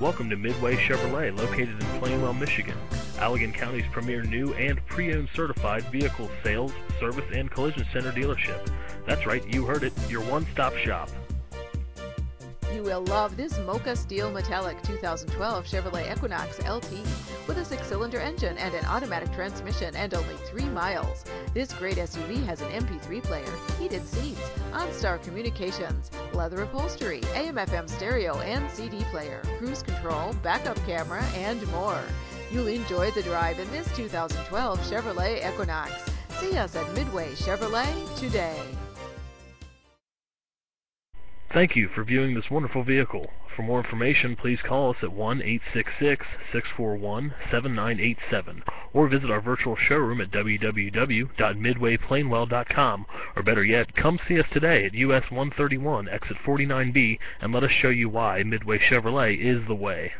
Welcome to Midway Chevrolet, located in Plainwell, Michigan, Allegan County's premier new and pre-owned certified vehicle sales, service, and collision center dealership. That's right, you heard it, your one-stop shop. You will love this Mocha Steel Metallic 2012 Chevrolet Equinox LT with a 6-cylinder engine and an automatic transmission and only 3 miles. This great SUV has an MP3 player, heated seats, OnStar communications, leather upholstery, AM/FM stereo and CD player, cruise control, backup camera, and more. You'll enjoy the drive in this 2012 Chevrolet Equinox. See us at Midway Chevrolet today. Thank you for viewing this wonderful vehicle. For more information, please call us at 1-866-641-7987 or visit our virtual showroom at www.midwayplainwell.com, or better yet, come see us today at US 131 exit 49B and let us show you why Midway Chevrolet is the way.